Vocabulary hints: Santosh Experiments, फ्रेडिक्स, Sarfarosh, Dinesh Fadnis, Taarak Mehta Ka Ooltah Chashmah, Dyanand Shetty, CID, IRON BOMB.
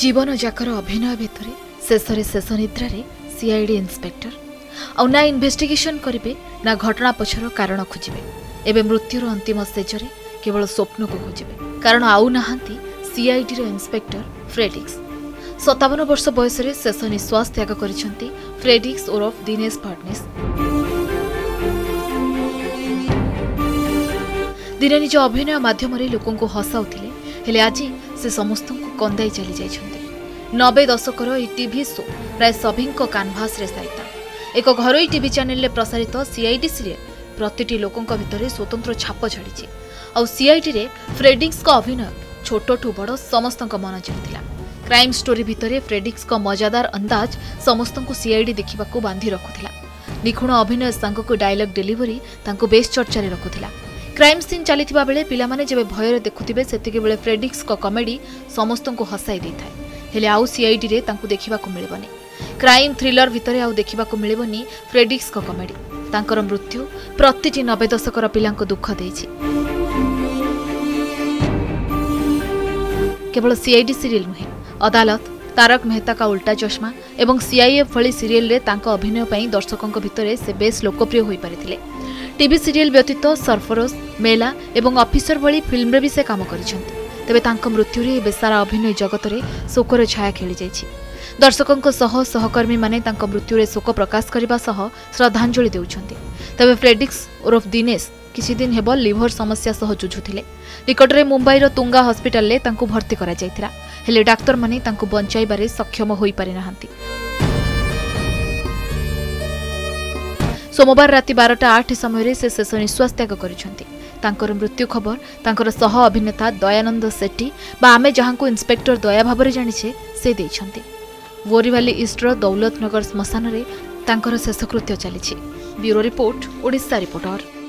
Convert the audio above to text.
जीवन जाकर अभिनय भितर शेषे शेष निद्रारे सीआईडी इन्स्पेक्टर आउ ना इन्वेस्टिगेशन करेंगे ना घटना पछर कारण खोजे। एवं मृत्युर अंतिम स्टेजरे केवल स्वप्न को खोजे कारण आउ ना सीआईडी इन्स्पेक्टर फ्रेडिक्स 57 वर्ष बयस शेष निश्वास त्याग कर फ्रेडिक्स ओरफ दिनेश फाडनिस। दिने निज अभिनय माध्यम लोकों को हसाउले हेले आज से समस्त कंदाई चली जाइए। 90 दशकर यह टीवी शो प्राय सभी कानभास सैता एक घर टीवी चैनल प्रसारित सीआईडी सीरियल प्रति लोकों भितर स्वतंत्र छाप छाड़ी और सीआईडी रे फ्रेडिक्स का अभिनय छोटू बड़ समस्त मन जीता। क्राइम स्टोरी भितर फ्रेडिक्स का मजादार अंदाज समस्त सीआईडी देखा बांधि रखुला। निखुण अभिनय सांग को डायलग डेलीवरी बे चर्चा रखुला। क्राइम सीन चली बेले पिलामाने जबे भयर देखुथिबे सेतिके बेले फ्रेडिक्स का कॉमेडी समस्त को हसाई देथाय हेले आउ सीआईडी रे तांकु देखिबा को मिलबनी। क्राइम थ्रिलर भितरे आउ देखिबा को मिलबनी फ्रेडिक्स का कॉमेडी। तांकर मृत्यु प्रतिटी 90 दशकर पिलांको दुख देछि। केवल सीआईडी सीरियल नुहे अदालत, तारक मेहता का उल्टा चश्मा एवं सीआईएफ भली सीरियल रे तांको अभिनय पई दर्शकों भितरे से बेस लोकप्रिय होई परिथिले। टीवी सीरियल व्यतीत सरफरोश, मेला और अफिसर भली फिल्म रे भी से काम करिसंत। तबे तांको मृत्यु रे बेसारा अभिनय जगत रे शोकर छाया खेली जाइछि। दर्शकों सह सहकर्मी माने तांको मृत्यु रे शोक प्रकाश करिबा सह श्रद्धांजलि देउछन्ते। तबे फ्रेडिक्स ओरफ दिनेश किसी दिन हेबो लिवर समस्या सह जुझुथिले। निकट रे मुंबई रो तुंगा हॉस्पिटल ले तांको भर्ती करा जायथिला हेले डाक्टर माने तांको बंचाई बारे सक्षम होई पारे नाहंती। सोमवार राति 12टा 8 समय से शेष निश्वास त्याग कर मृत्यु खबर तांकर सह अभिनेता दयानंद सेट्टी बा आमे जहांको इन्स्पेक्टर दया भाव जानिछे से देइछन्ते। वोरीवाली ईस्टर दौलतनगर श्मशान रे तांकर शेषकृत्य चली। Bureau report, Odisha reporter.